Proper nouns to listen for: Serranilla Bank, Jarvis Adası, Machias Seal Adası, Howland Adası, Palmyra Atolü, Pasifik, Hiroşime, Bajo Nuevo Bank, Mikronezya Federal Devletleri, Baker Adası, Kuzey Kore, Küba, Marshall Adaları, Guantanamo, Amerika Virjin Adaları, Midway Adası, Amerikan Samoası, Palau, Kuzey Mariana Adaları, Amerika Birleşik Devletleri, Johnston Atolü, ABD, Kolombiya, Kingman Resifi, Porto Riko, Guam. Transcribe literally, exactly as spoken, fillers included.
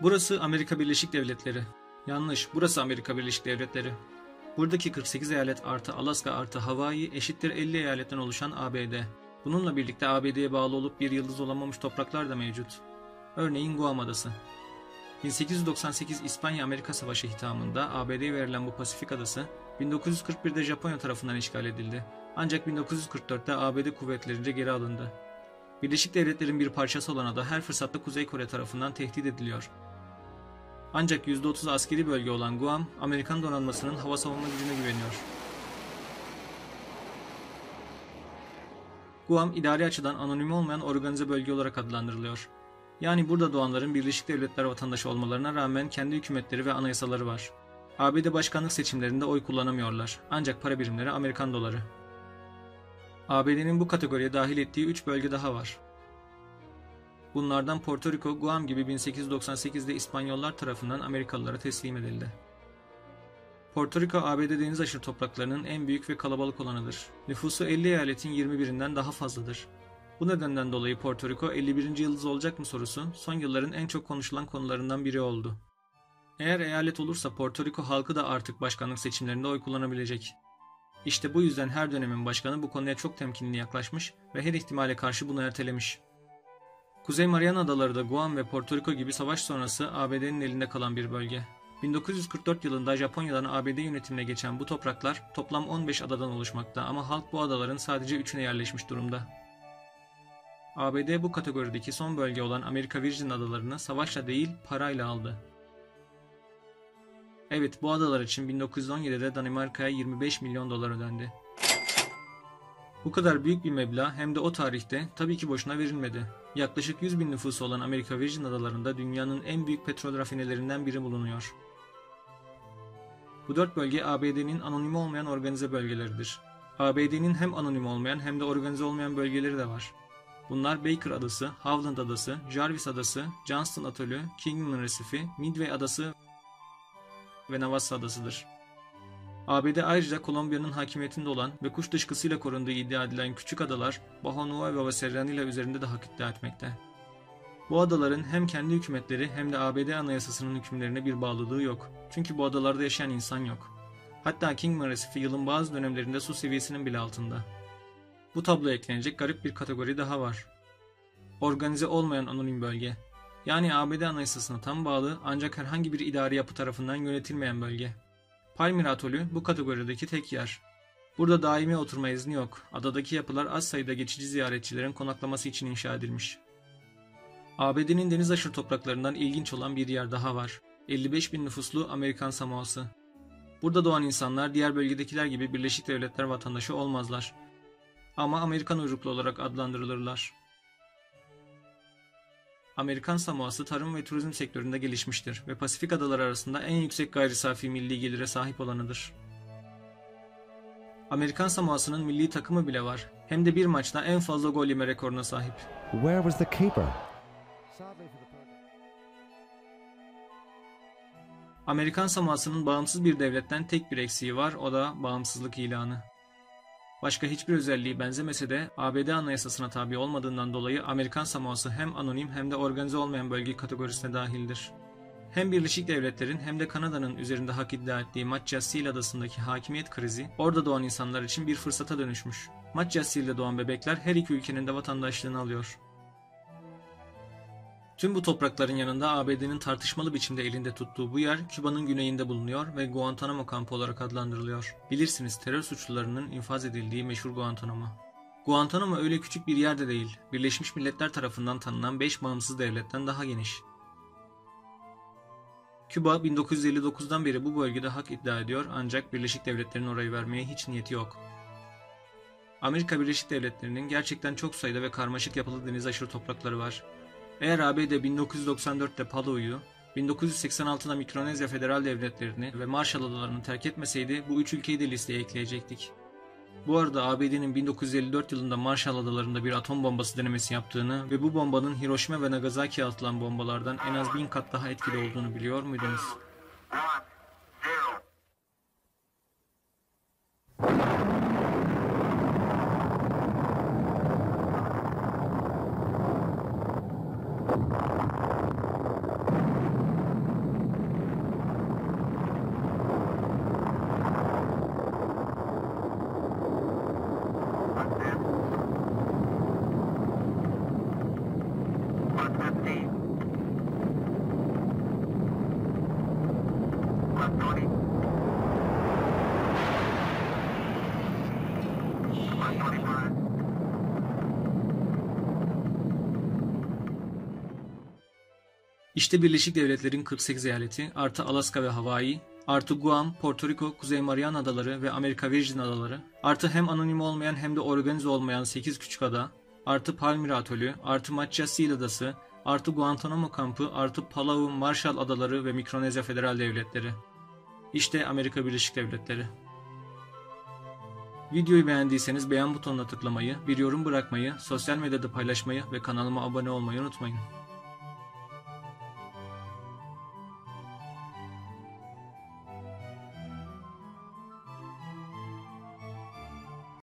Burası Amerika Birleşik Devletleri. Yanlış, burası Amerika Birleşik Devletleri. Buradaki kırk sekiz eyalet artı Alaska artı Hawaii eşittir elli eyaletten oluşan A B D. Bununla birlikte A B D'ye bağlı olup bir yıldız olamamış topraklar da mevcut. Örneğin Guam Adası. bin sekiz yüz doksan sekiz İspanya-Amerika Savaşı hitamında A B D'ye verilen bu Pasifik Adası bin dokuz yüz kırk bir'de Japonya tarafından işgal edildi. Ancak bin dokuz yüz kırk dört'te A B D kuvvetlerince geri alındı. Birleşik Devletler'in bir parçası olan ada her fırsatta Kuzey Kore tarafından tehdit ediliyor. Ancak yüzde otuz askeri bölge olan Guam, Amerikan donanmasının hava savunma gücüne güveniyor. Guam, idari açıdan anonim olmayan organize bölge olarak adlandırılıyor. Yani burada doğanların Birleşik Devletler vatandaşı olmalarına rağmen kendi hükümetleri ve anayasaları var. A B D başkanlık seçimlerinde oy kullanamıyorlar. Ancak para birimleri Amerikan doları. A B D'nin bu kategoriye dahil ettiği üç bölge daha var. Bunlardan Porto Riko, Guam gibi bin sekiz yüz doksan sekiz'de İspanyollar tarafından Amerikalılara teslim edildi. Porto Riko, A B D deniz aşırı topraklarının en büyük ve kalabalık olanıdır. Nüfusu elli eyaletin yirmi bir'inden daha fazladır. Bu nedenden dolayı Porto Riko elli birinci yıldız olacak mı sorusu son yılların en çok konuşulan konularından biri oldu. Eğer eyalet olursa Porto Riko halkı da artık başkanlık seçimlerinde oy kullanabilecek. İşte bu yüzden her dönemin başkanı bu konuya çok temkinli yaklaşmış ve her ihtimale karşı bunu ertelemiş. Kuzey Mariana Adaları da Guam ve Porto Riko gibi savaş sonrası A B D'nin elinde kalan bir bölge. bin dokuz yüz kırk dört yılında Japonya'dan A B D yönetimine geçen bu topraklar toplam on beş adadan oluşmakta ama halk bu adaların sadece üçüne yerleşmiş durumda. A B D bu kategorideki son bölge olan Amerika Virjin Adaları'nı savaşla değil parayla aldı. Evet, bu adalar için bin dokuz yüz on yedi'de Danimarka'ya yirmi beş milyon dolar ödendi. Bu kadar büyük bir meblağ hem de o tarihte tabii ki boşuna verilmedi. Yaklaşık yüz bin nüfusu olan Amerika Virjin Adaları'nda dünyanın en büyük petrol rafinelerinden biri bulunuyor. Bu dört bölge A B D'nin anonim olmayan organize bölgeleridir. A B D'nin hem anonim olmayan hem de organize olmayan bölgeleri de var. Bunlar Baker Adası, Howland Adası, Jarvis Adası, Johnston Atolü, Kingman Resifi, Midway Adası ve Navassa Adası'dır. A B D ayrıca Kolombiya'nın hakimiyetinde olan ve kuş dışkısıyla korunduğu iddia edilen küçük adalar Bajo Nuevo ve Serranilla üzerinde de hak iddia etmekte. Bu adaların hem kendi hükümetleri hem de A B D anayasasının hükümlerine bir bağlılığı yok. Çünkü bu adalarda yaşayan insan yok. Hatta Kingman Resifi yılın bazı dönemlerinde su seviyesinin bile altında. Bu tabloya eklenecek garip bir kategori daha var. Organize olmayan anonim bölge. Yani A B D anayasasına tam bağlı ancak herhangi bir idari yapı tarafından yönetilmeyen bölge. Palmyra Atolü bu kategorideki tek yer. Burada daimi oturma izni yok. Adadaki yapılar az sayıda geçici ziyaretçilerin konaklaması için inşa edilmiş. A B D'nin deniz aşırı topraklarından ilginç olan bir yer daha var. elli beş bin nüfuslu Amerikan Samoası. Burada doğan insanlar diğer bölgedekiler gibi Birleşik Devletler vatandaşı olmazlar. Ama Amerikan uyruklu olarak adlandırılırlar. Amerikan Samoası tarım ve turizm sektöründe gelişmiştir ve Pasifik adaları arasında en yüksek gayri safi milli gelire sahip olanıdır. Amerikan Samoası'nın milli takımı bile var. Hem de bir maçta en fazla gol yeme rekoruna sahip. Where was the keeper? Amerikan Samoası'nın bağımsız bir devletten tek bir eksiği var, o da bağımsızlık ilanı. Başka hiçbir özelliği benzemese de A B D anayasasına tabi olmadığından dolayı Amerikan Samoası hem anonim hem de organize olmayan bölge kategorisine dahildir. Hem Birleşik Devletler'in hem de Kanada'nın üzerinde hak iddia ettiği Machias Seal Adası'ndaki hakimiyet krizi orada doğan insanlar için bir fırsata dönüşmüş. Machias Seal'de doğan bebekler her iki ülkenin de vatandaşlığını alıyor. Tüm bu toprakların yanında A B D'nin tartışmalı biçimde elinde tuttuğu bu yer Küba'nın güneyinde bulunuyor ve Guantanamo kampı olarak adlandırılıyor. Bilirsiniz, terör suçlularının infaz edildiği meşhur Guantanamo. Guantanamo öyle küçük bir yerde değil, Birleşmiş Milletler tarafından tanınan beş bağımsız devletten daha geniş. Küba bin dokuz yüz elli dokuz'dan beri bu bölgede hak iddia ediyor ancak Birleşik Devletler'in orayı vermeye hiç niyeti yok. Amerika Birleşik Devletleri'nin gerçekten çok sayıda ve karmaşık yapılı deniz aşırı toprakları var. Eğer A B D bin dokuz yüz doksan dört'te Palau'yu, bin dokuz yüz seksen altı'da Mikronezya Federal Devletleri'ni ve Marshall Adaları'nı terk etmeseydi bu üç ülkeyi de listeye ekleyecektik. Bu arada A B D'nin bin dokuz yüz elli dört yılında Marshall Adaları'nda bir atom bombası denemesi yaptığını ve bu bombanın Hiroşime ve Nagasaki'ye atılan bombalardan en az bin kat daha etkili olduğunu biliyor muydunuz? İşte Birleşik Devletler'in kırk sekiz eyaleti, artı Alaska ve Hawaii, artı Guam, Porto Riko, Kuzey Mariana Adaları ve Amerika Virjin Adaları, artı hem anonim olmayan hem de organize olmayan sekiz küçük ada, artı Palmyra Atolü, artı Machias Seal Adası, artı Guantanamo kampı, artı Palau, Marshall Adaları ve Mikronezya Federal Devletleri. İşte Amerika Birleşik Devletleri. Videoyu beğendiyseniz beğen butonuna tıklamayı, bir yorum bırakmayı, sosyal medyada paylaşmayı ve kanalıma abone olmayı unutmayın.